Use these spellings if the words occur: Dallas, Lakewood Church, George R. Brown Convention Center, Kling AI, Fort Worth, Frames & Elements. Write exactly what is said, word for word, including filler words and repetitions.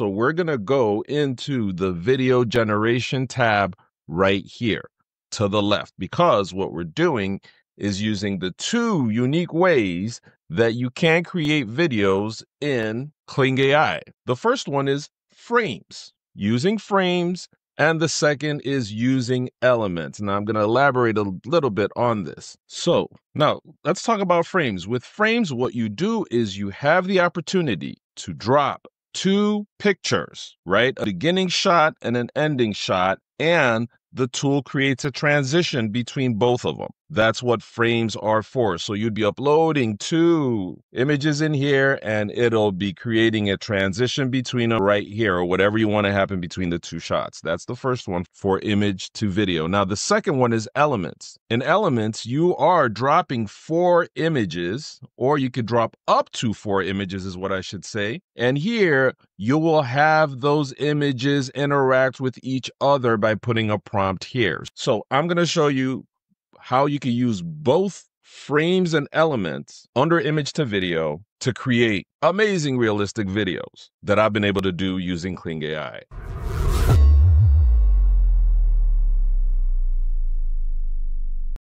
So we're going to go into the video generation tab right here to the left, because what we're doing is using the two unique ways that you can create videos in Kling A I. The first one is frames, using frames, and the second is using elements. And I'm going to elaborate a little bit on this. So now let's talk about frames. With frames, what you do is you have the opportunity to drop two pictures, right? A beginning shot and an ending shot, and the tool creates a transition between both of them. That's what frames are for. So you'd be uploading two images in here and it'll be creating a transition between them right here, or whatever you want to happen between the two shots. That's the first one, for image to video. Now, the second one is elements. In elements, you are dropping four images, or you could drop up to four images is what I should say. And here you will have those images interact with each other by putting a prompt here. So I'm going to show you how you can use both frames and elements under image to video to create amazing realistic videos that I've been able to do using Kling A I.